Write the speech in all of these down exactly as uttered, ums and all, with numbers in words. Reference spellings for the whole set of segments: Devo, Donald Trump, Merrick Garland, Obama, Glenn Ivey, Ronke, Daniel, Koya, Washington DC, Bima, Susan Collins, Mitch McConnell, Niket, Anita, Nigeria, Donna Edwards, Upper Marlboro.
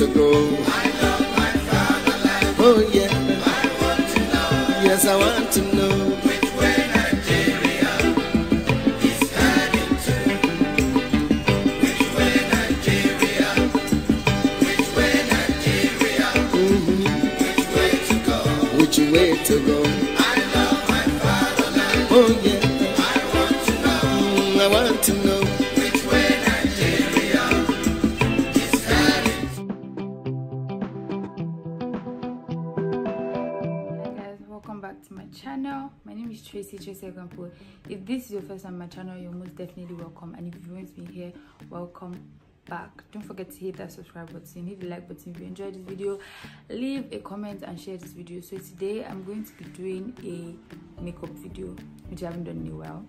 to go. I love my fatherland. Oh yeah. I want to know. Yes, I want to know. Which way Nigeria is heading to? Which way Nigeria? Which way Nigeria? Mm-hmm. Which way to go? Which way to go? I love my fatherland. Oh yeah. I want to know. Mm, I want to know. If this is your first time on my channel, you're most definitely welcome, and if you've always been here, welcome back. Don't forget to hit that subscribe button, hit the like button if you enjoyed this video, leave a comment and share this video. So today I'm going to be doing a makeup video which I haven't done in a while,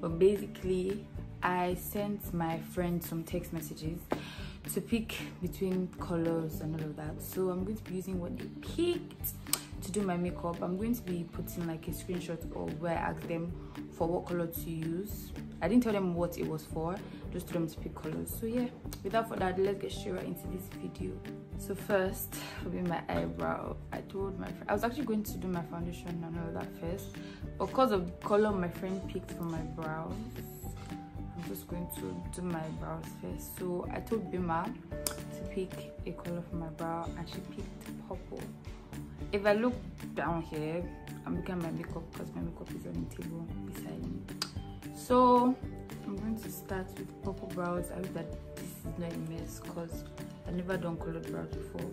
but basically I sent my friend some text messages to pick between colors and all of that, so I'm going to be using what they picked to do my makeup. I'm going to be putting like a screenshot of where I asked them for what color to use. I didn't tell them what it was for, just told them to pick colors. So yeah, without further ado, let's get straight right into this video. So first will be my eyebrow. I told my friend I was actually going to do my foundation and all that first, but because of the color my friend picked for my brows, I'm just going to do my brows first. So I told Bima to pick a color for my brow and she picked purple. If I look down here, I'm looking at my makeup because my makeup is on the table beside me. So I'm going to start with purple brows. I hope that this is not a mess because I've never done colored brows before.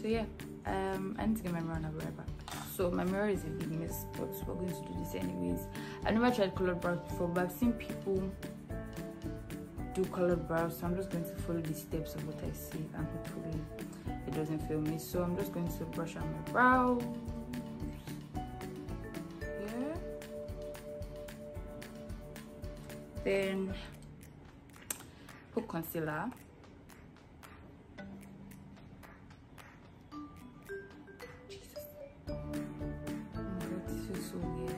So yeah, um, I need to get my mirror and I'll be right back. So my mirror is a big mess, but we're going to do this anyways. I've never tried colored brows before, but I've seen people do colored brows, so I'm just going to follow the steps of what I see and hopefully it doesn't fail me. So I'm just going to brush out my brows. Yeah. Then put concealer. Jesus. Oh my God, this is so weird.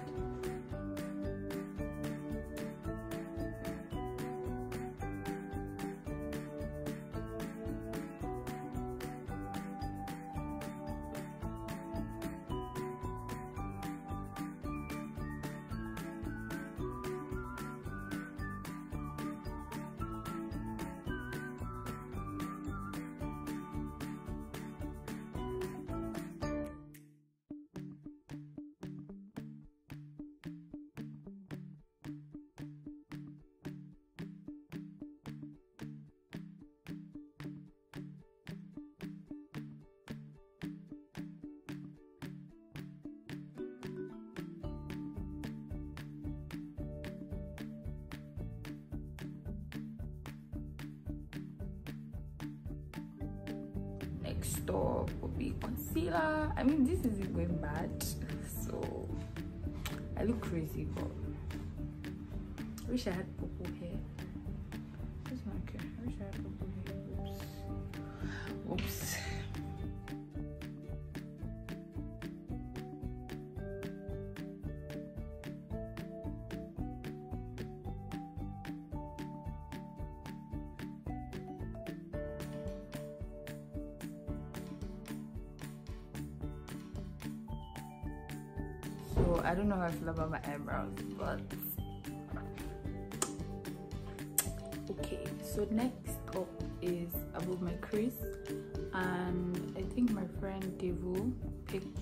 Next up will be concealer. I mean, this isn't going bad, so I look crazy, but I wish I had purple hair. That's not okay. I wish I had purple hair. Oops. Oops. So I don't know how I feel about my eyebrows, but okay. So next up is above my crease, and I think my friend Devo picked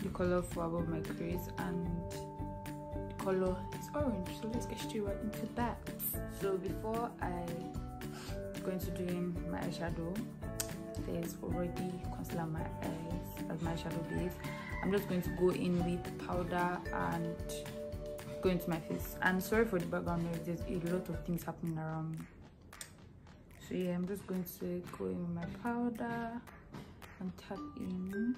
the color for above my crease, and the color is orange. So let's get straight right into that. So before I go into doing my eyeshadow, there's already concealer on my eyes as my eyeshadow base. I'm just going to go in with powder and go into my face. I'm sorry for the background noise, there's a lot of things happening around me. So yeah, I'm just going to go in with my powder and tap in.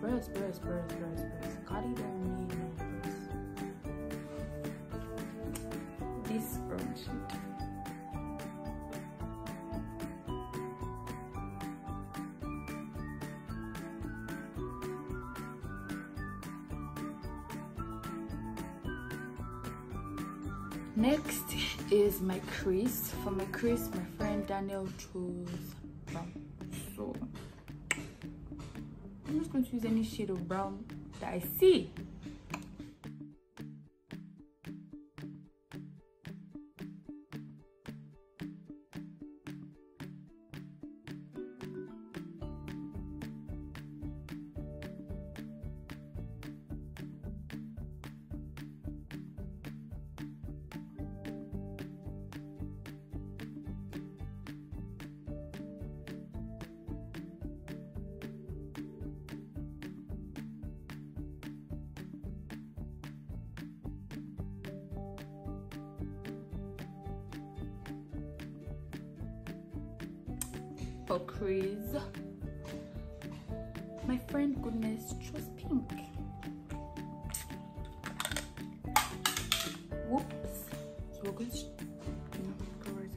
Press, press, press, press, press. Got it on me. This orange shade. Next is my crease. For my crease, my friend Daniel chose brown. So I'm just going to use any shade of brown that I see. For crease, my friend Goodness chose pink. Whoops. So we're going to no, go right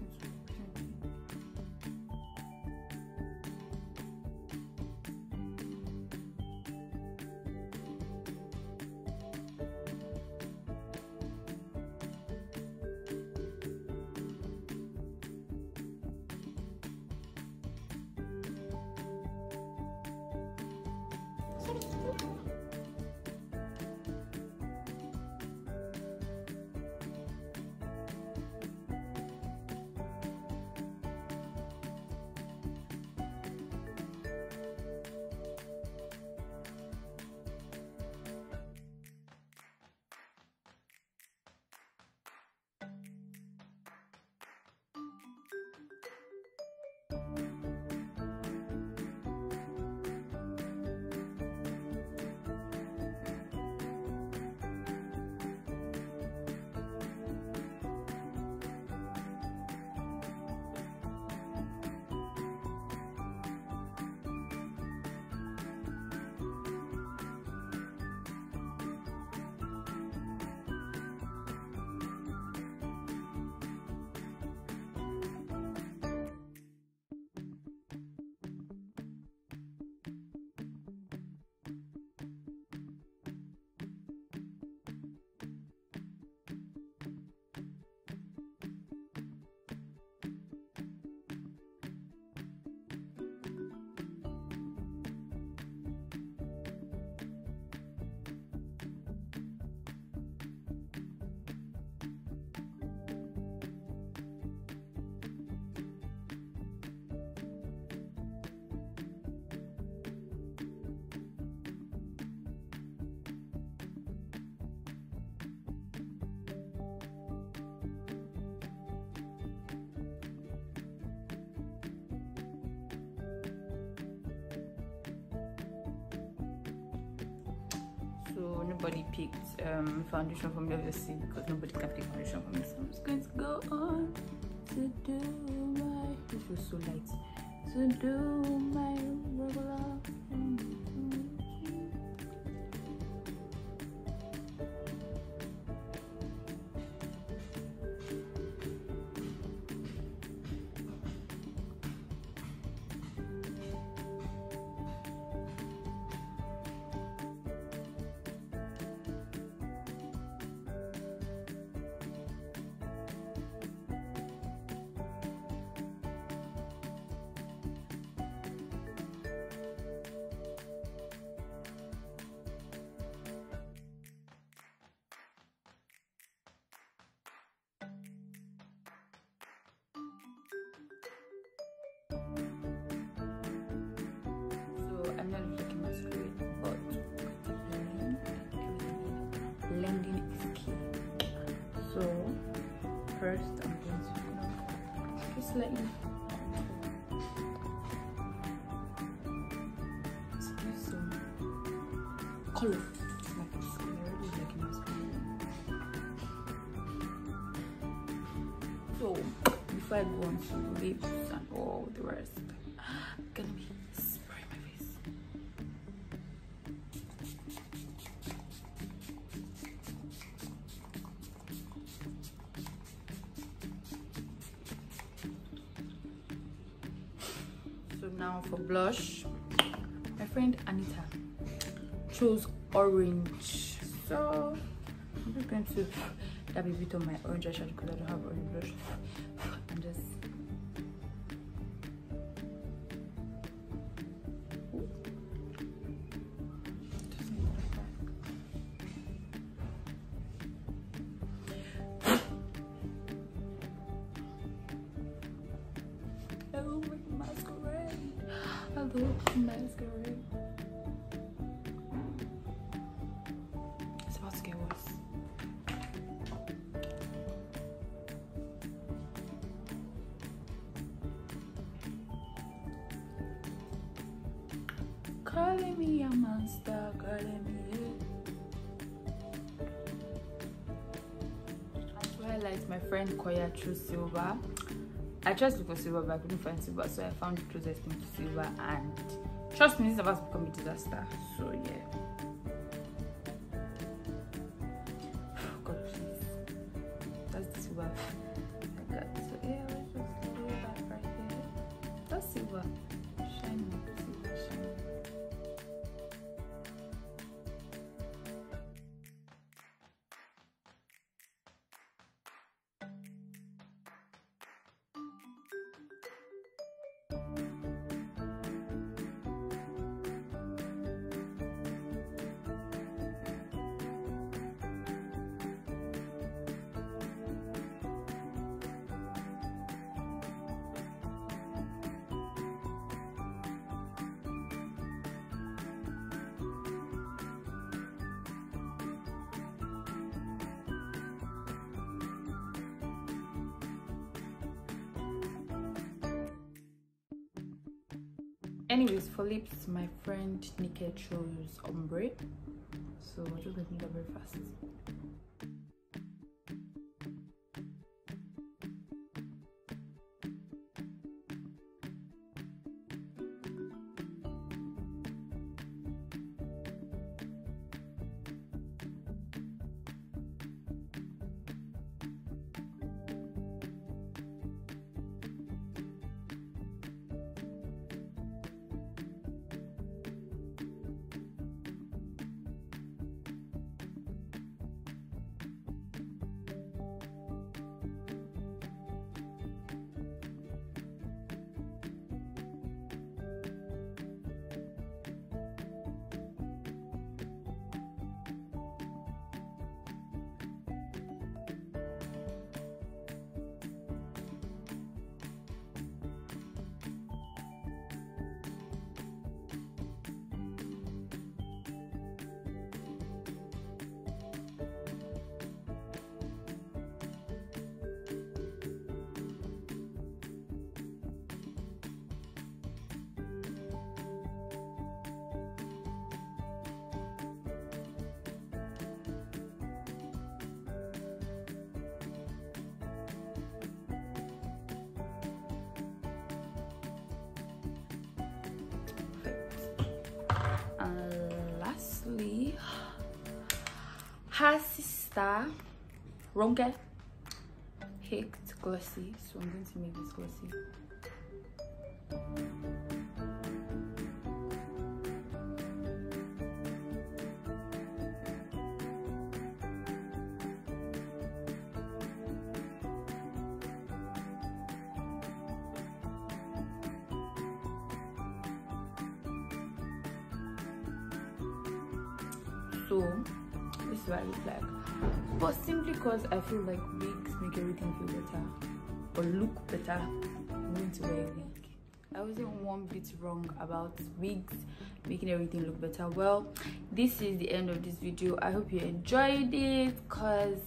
So nobody picked um, foundation from the other scene because nobody can pick foundation from this. I'm just going to go on to do my. This was so light. To do my regular. First, I'm going to just let me do some color. Like this, I really like mascara. So, before I go on to lips and all the rest, I'm gonna be spraying my face. Now for blush, my friend Anita chose orange, so I'm just going to dab a bit on my orange eyeshadow because I don't have orange brush, and just masquerade. It's about to get worse. Calling me a monster, calling me. Highlight, my friend Koya True Silver. I tried to look for silver, but I couldn't find silver, so I found the closest thing to silver, and trust me, this is about to become a disaster. So yeah. God, please. That's the silver. Like that. So yeah, let's just do that right here. That's silver. Shiny, silver, shiny. Anyways, for lips, my friend Niket chose ombre, so I'm just gonna do that very fast. Her sister Ronke picked glossy, so I'm going to make this glossy. So this is what I look like, but simply because I feel like wigs make everything feel better or look better, I'm going to wear a wig. I wasn't one bit wrong about wigs making everything look better. Well, this is the end of this video. I hope you enjoyed it, because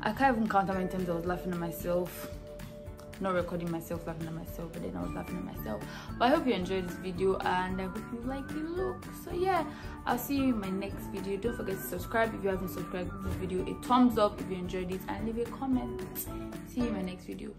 I can't even count how many times I was laughing at myself, not recording myself laughing at myself, but then I was laughing at myself. But I hope you enjoyed this video, and I hope you like the look. So yeah, I'll see you in my next video. Don't forget to subscribe if you haven't subscribed to this video, a thumbs up if you enjoyed it, and leave a comment. See you in my next video.